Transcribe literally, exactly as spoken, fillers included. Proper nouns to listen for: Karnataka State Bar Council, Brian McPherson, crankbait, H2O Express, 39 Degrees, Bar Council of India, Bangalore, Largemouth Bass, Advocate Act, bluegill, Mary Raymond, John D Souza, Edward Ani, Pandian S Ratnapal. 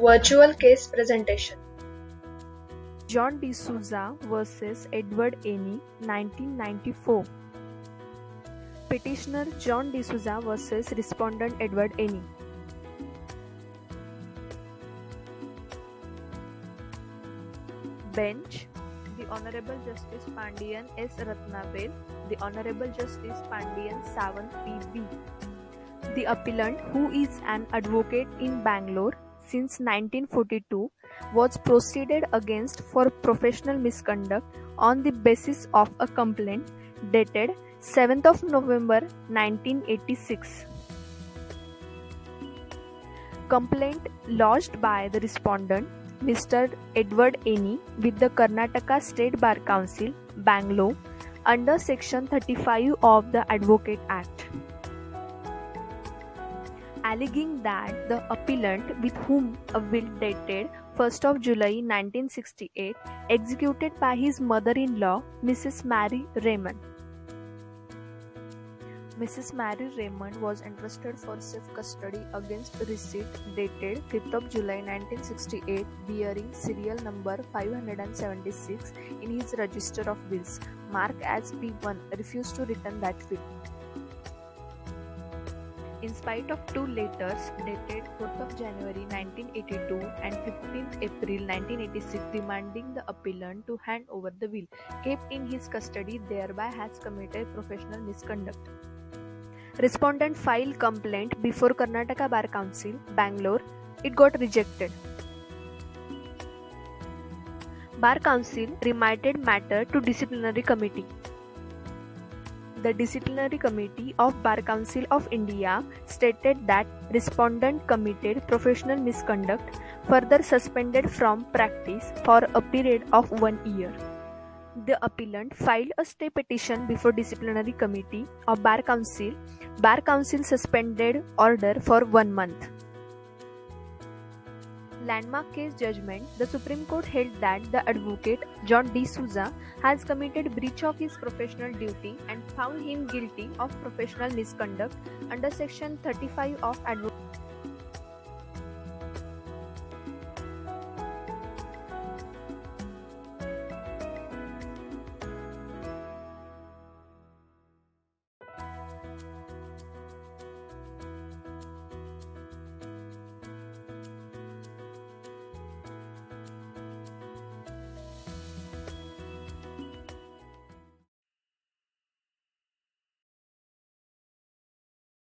Virtual case presentation. John D Souza versus Edward Ani, nineteen ninety-four. Petitioner John D Souza versus Respondent Edward Ani. Bench: The Honorable Justice Pandian S Ratnapal, the Honorable Justice Pandian seven P B. The appellant, who is an advocate in Bangalore since nineteen forty-two, was proceeded against for professional misconduct on the basis of a complaint dated seventh of November nineteen eighty-six. Complaint lodged by the respondent, Mister Edward Ani, with the Karnataka State Bar Council, Bangalore, under Section thirty-five of the Advocate Act, alleging that the appellant, with whom a will dated first of July nineteen sixty-eight, executed by his mother-in-law, Missus Mary Raymond. Missus Mary Raymond was entrusted for self-custody against receipt dated fifth of July nineteen sixty-eight bearing serial number five hundred seventy-six in his register of wills, marked as P one, refused to return that will. In spite of two letters dated fourth of January nineteen eighty-two and fifteenth of April nineteen eighty-six demanding the appellant to hand over the will kept in his custody, thereby has committed professional misconduct. Respondent filed complaint before Karnataka Bar Council, Bangalore. It got rejected. Bar Council remanded matter to disciplinary committee. The disciplinary committee of Bar Council of India stated that respondent committed professional misconduct, further suspended from practice for a period of one year. The appellant filed a stay petition before disciplinary committee of Bar Council. Bar Council suspended order for one month. Landmark case judgment. The Supreme Court held that the advocate John D Souza has committed breach of his professional duty and found him guilty of professional misconduct under Section thirty-five of Advocate Act.